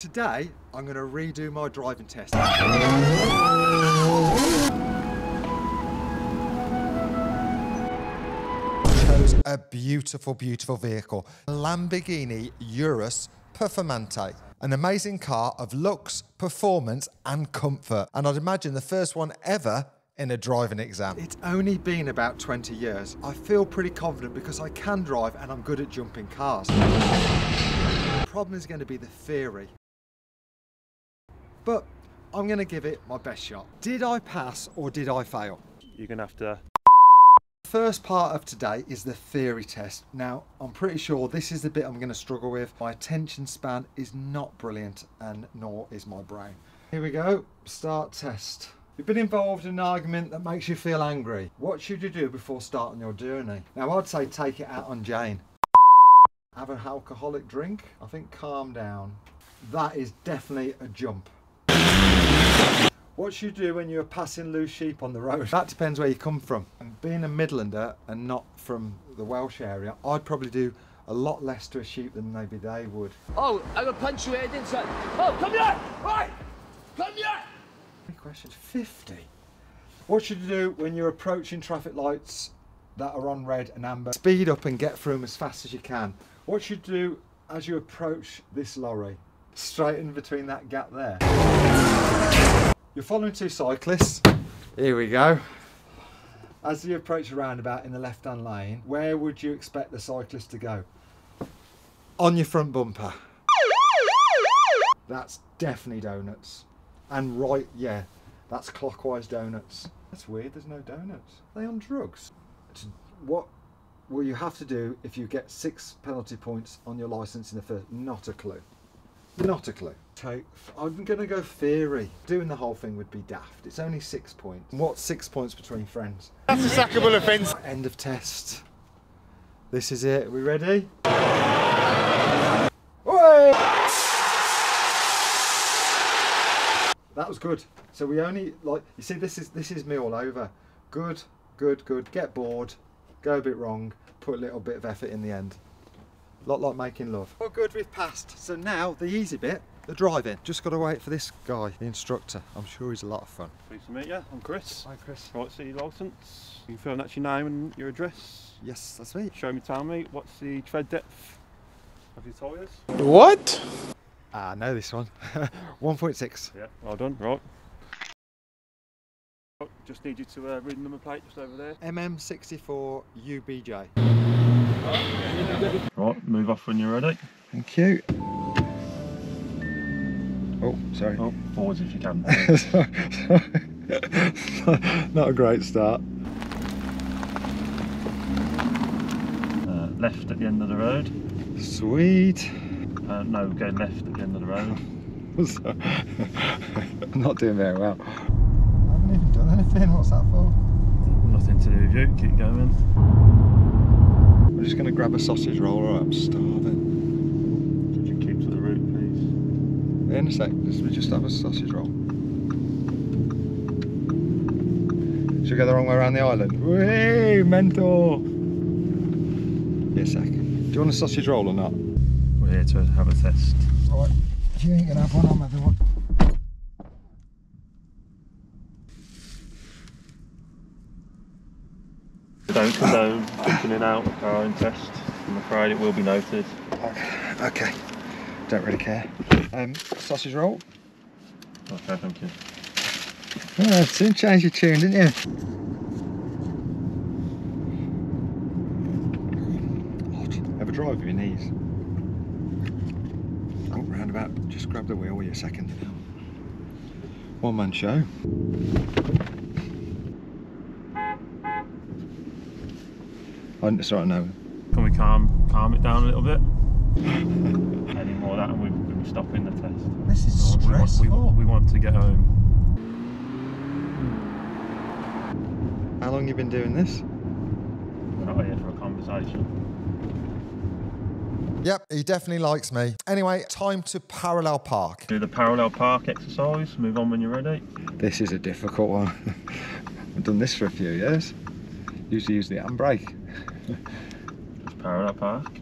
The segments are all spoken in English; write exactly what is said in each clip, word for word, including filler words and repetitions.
Today, I'm going to redo my driving test. Chose a beautiful, beautiful vehicle. Lamborghini Urus Performante. An amazing car of looks, performance and comfort. And I'd imagine the first one ever in a driving exam. It's only been about twenty years. I feel pretty confident because I can drive and I'm good at jumping cars. The problem is going to be the theory. But I'm going to give it my best shot. Did I pass or did I fail? You're going to have to... The first part of today is the theory test. Now, I'm pretty sure this is the bit I'm going to struggle with. My attention span is not brilliant and nor is my brain. Here we go. Start test. You've been involved in an argument that makes you feel angry. What should you do before starting your journey? Now, I'd say take it out on Jane. Have an alcoholic drink. I think calm down. That is definitely a jump. What should you do when you're passing loose sheep on the road? That depends where you come from. And being a Midlander and not from the Welsh area, I'd probably do a lot less to a sheep than maybe they would. Oh, I'm gonna punch you here, didn't I? Oh, come here! Right! Come here! Any questions? fifty. What should you do when you're approaching traffic lights that are on red and amber? Speed up and get through them as fast as you can. What should you do as you approach this lorry? Straight in between that gap there. You're following two cyclists. Here we go. As you approach a roundabout in the left-hand lane, where would you expect the cyclist to go? On your front bumper. That's definitely donuts. And right, yeah, that's clockwise donuts. That's weird, there's no donuts. Are they on drugs? What will you have to do if you get six penalty points on your licence in the first? Not a clue. Not a clue. Take, I'm going to go theory. Doing the whole thing would be daft. It's only six points. What's six points between friends? That's a sackable offence. End of test. This is it. Are we ready? That was good. So we only, like, you see, this is this is me all over. Good, good, good. Get bored, go a bit wrong, put a little bit of effort in the end. A lot like making love. Well, good, we've passed. So now the easy bit, the driving. Just got to wait for this guy, the instructor. I'm sure he's a lot of fun. Pleased to meet you. I'm Chris. Hi, Chris. Right, so your licence. You confirm that's your name and your address. Yes, that's me. Show me, tell me. What's the tread depth of your tyres? What? Ah, I know this one. one point six. Yeah, well done. Right. Just need you to uh, read the number plate just over there. M M six four U B J. Right, move off when you're ready. Thank you. Oh, sorry. Oh, forwards if you can. Sorry, sorry. Not a great start. Uh, left at the end of the road. Sweet. Uh, no, go left at the end of the road. I'm not doing very well. I haven't even done anything. What's that for? Nothing to do with you. Keep going. I'm just going to grab a sausage roller, I'm starving. Could you keep to the route, please? In a sec, just, we just have a sausage roll. Should we go the wrong way around the island? Whee! Mentor! Be a sec. Do you want a sausage roll or not? We're here to have a test. Alright, if you ain't going to have one, I'm having one. Don't condone picking it out of car in test. I'm afraid it will be noted. Okay, okay. Don't really care. Um, sausage roll. Okay, thank you. Oh, soon changed your tune, didn't you? Odd. Have a drive with your knees. Oh, roundabout. Just grab the wheel with your second. One man show. It's right now. Can we calm calm it down a little bit? Any more of that and we, we're stopping the test. This is so stressful. We want, we, we want to get home. How long have you been doing this? We're not here for a conversation. Yep, he definitely likes me. Anyway, time to parallel park. Do the parallel park exercise. Move on when you're ready. This is a difficult one. I've done this for a few years. Usually use the handbrake. It's parallel park.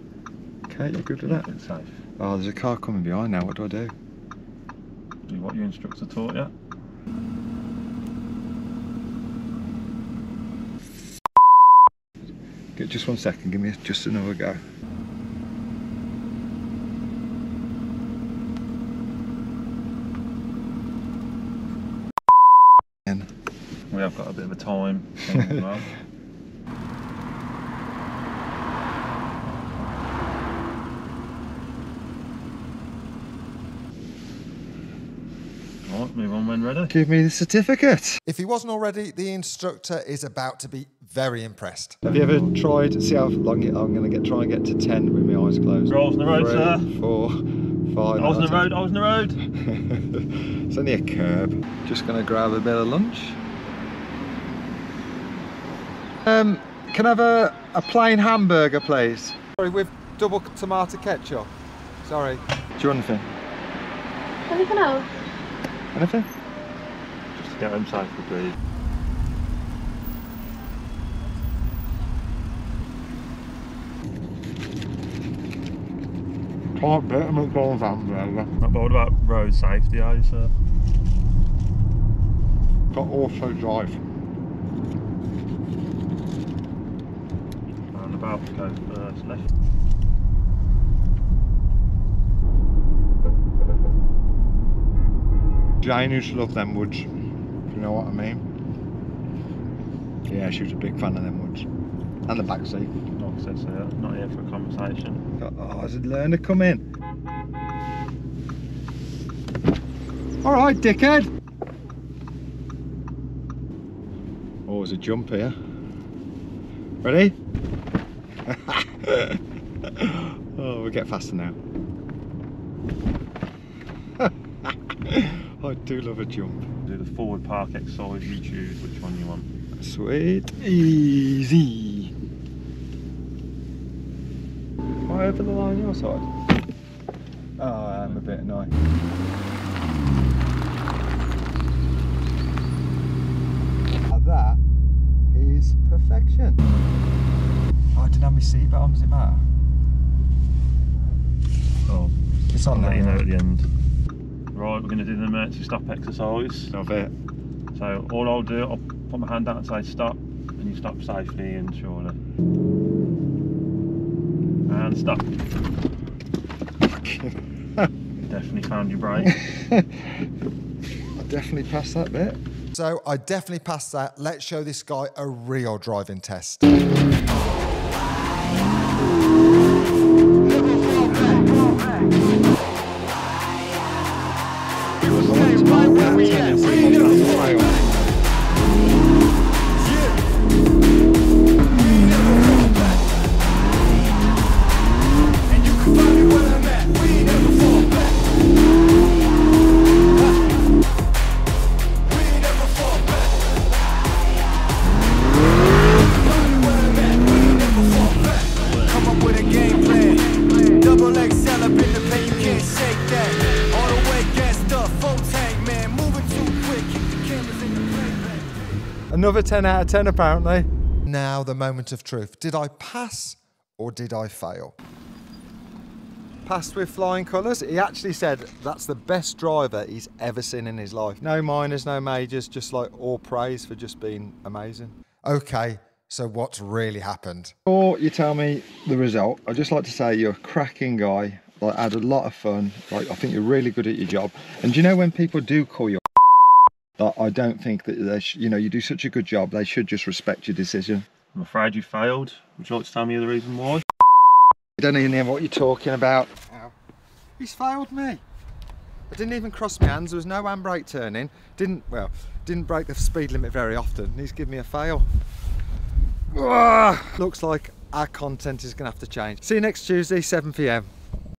Okay, you're good with that? It's safe. Oh, there's a car coming behind now, what do I do? do what your instructor taught you. Get just one second, give me just another go. We have got a bit of a time thing as well. Right, move on when ready. Give me the certificate. If he wasn't already, the instructor is about to be very impressed. Have you ever tried, see how long it, I'm going to get, try and get to ten with my eyes closed. Rolls on the road, sir. Four, five. I was on the road, I was on the road. It's only a curb. Just going to grab a bit of lunch. Um, can I have a, a plain hamburger, please? Sorry, with double tomato ketchup. Sorry. Do you want anything? Anything else? Anything? Just to get home safely, please. Can't beat a McDonald's hamburger. But what about road safety, are you, sir? Got auto drive. Round about, go first left. Jane used to love them woods. Do you know what I mean? Yeah, she was a big fan of them woods. And the back seat. Not, said, so not here for a conversation. Oh, I should learn to come in. Alright, dickhead! Oh, there's a jump here. Ready? Oh, we'll get faster now. I do love a jump. Do the forward park exercise, you choose which one you want. Sweet. Easy. Over the line your side? Oh, I'm a bit annoyed. Now that is perfection. Oh, I didn't have my seatbelt on, does it matter? Oh, it's on. I'll let you know at the end. Right, we're going to do the emergency stop exercise. Love it. So all I'll do, I'll put my hand out and say stop, and you stop safely and surely. And stop. Definitely found your brake. I definitely passed that bit. So I definitely passed that. Let's show this guy a real driving test. Another ten out of ten apparently. Now the moment of truth. Did I pass or did I fail? Passed with flying colours. He actually said that's the best driver he's ever seen in his life. No minors, no majors, just like all praise for just being amazing. Okay, so what's really happened? Before you tell me the result, I'd just like to say you're a cracking guy. Like, I had a lot of fun. Like, I think you're really good at your job. And do you know when people do call you, But I don't think that they sh you know, you do such a good job, they should just respect your decision. I'm afraid you failed. Would you like to tell me the reason why? I don't even hear what you're talking about. Ow. He's failed me. I didn't even cross my hands, there was no handbrake turning. Didn't, well, didn't break the speed limit very often. He's given me a fail. Ugh. Looks like our content is going to have to change. See you next Tuesday, seven p m